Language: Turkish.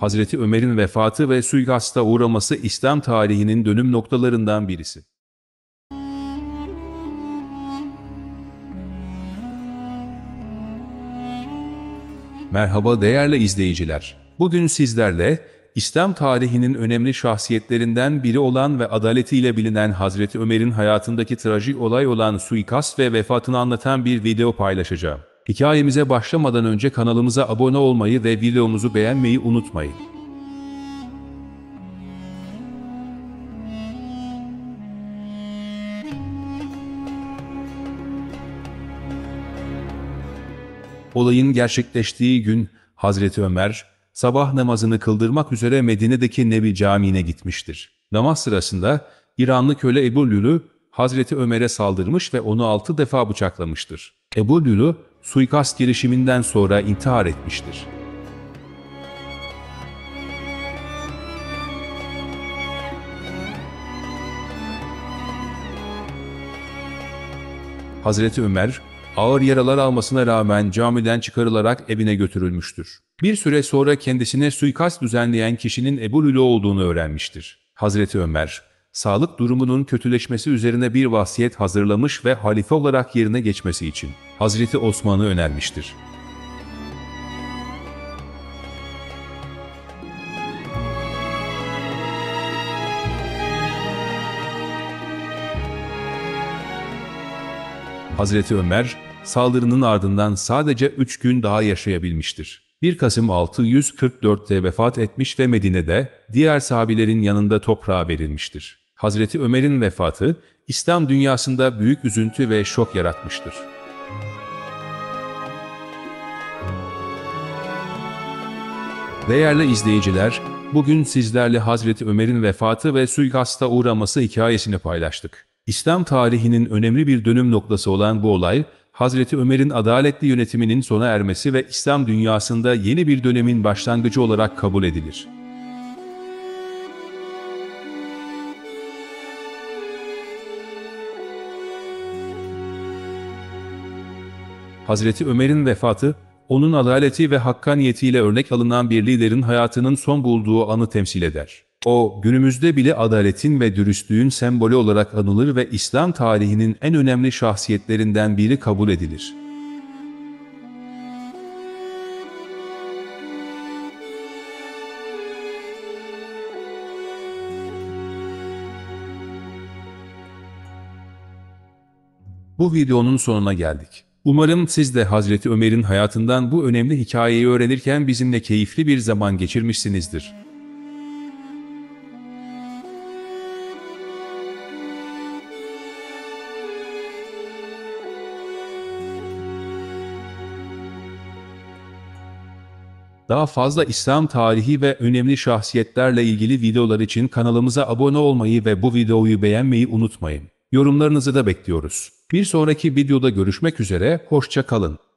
Hazreti Ömer'in vefatı ve suikasta uğraması İslam tarihinin dönüm noktalarından birisi. Merhaba değerli izleyiciler. Bugün sizlerle İslam tarihinin önemli şahsiyetlerinden biri olan ve adaletiyle bilinen Hazreti Ömer'in hayatındaki trajik olay olan suikast ve vefatını anlatan bir video paylaşacağım. Hikayemize başlamadan önce kanalımıza abone olmayı ve videomuzu beğenmeyi unutmayın. Olayın gerçekleştiği gün Hazreti Ömer, sabah namazını kıldırmak üzere Medine'deki Nebi Camii'ne gitmiştir. Namaz sırasında İranlı köle Ebu Lü'lü, Hazreti Ömer'e saldırmış ve onu 6 defa bıçaklamıştır. Ebu Lü'lü, suikast girişiminden sonra intihar etmiştir. Hazreti Ömer, ağır yaralar almasına rağmen camiden çıkarılarak evine götürülmüştür. Bir süre sonra kendisine suikast düzenleyen kişinin Ebu Lü'lü olduğunu öğrenmiştir. Hazreti Ömer, sağlık durumunun kötüleşmesi üzerine bir vasiyet hazırlamış ve halife olarak yerine geçmesi için Hazreti Osman'ı önermiştir. Hazreti Ömer, saldırının ardından sadece 3 gün daha yaşayabilmiştir. 1 Kasım 644'te vefat etmiş ve Medine'de diğer sahabilerin yanında toprağa verilmiştir. Hazreti Ömer'in vefatı, İslam dünyasında büyük üzüntü ve şok yaratmıştır. Değerli izleyiciler, bugün sizlerle Hazreti Ömer'in vefatı ve suikasta uğraması hikayesini paylaştık. İslam tarihinin önemli bir dönüm noktası olan bu olay, Hazreti Ömer'in adaletli yönetiminin sona ermesi ve İslam dünyasında yeni bir dönemin başlangıcı olarak kabul edilir. Hazreti Ömer'in vefatı, onun adaleti ve hakkaniyetiyle örnek alınan bir liderin hayatının son bulduğu anı temsil eder. O, günümüzde bile adaletin ve dürüstlüğün sembolü olarak anılır ve İslam tarihinin en önemli şahsiyetlerinden biri kabul edilir. Bu videonun sonuna geldik. Umarım siz de Hazreti Ömer'in hayatından bu önemli hikayeyi öğrenirken bizimle keyifli bir zaman geçirmişsinizdir. Daha fazla İslam tarihi ve önemli şahsiyetlerle ilgili videolar için kanalımıza abone olmayı ve bu videoyu beğenmeyi unutmayın. Yorumlarınızı da bekliyoruz. Bir sonraki videoda görüşmek üzere, hoşça kalın.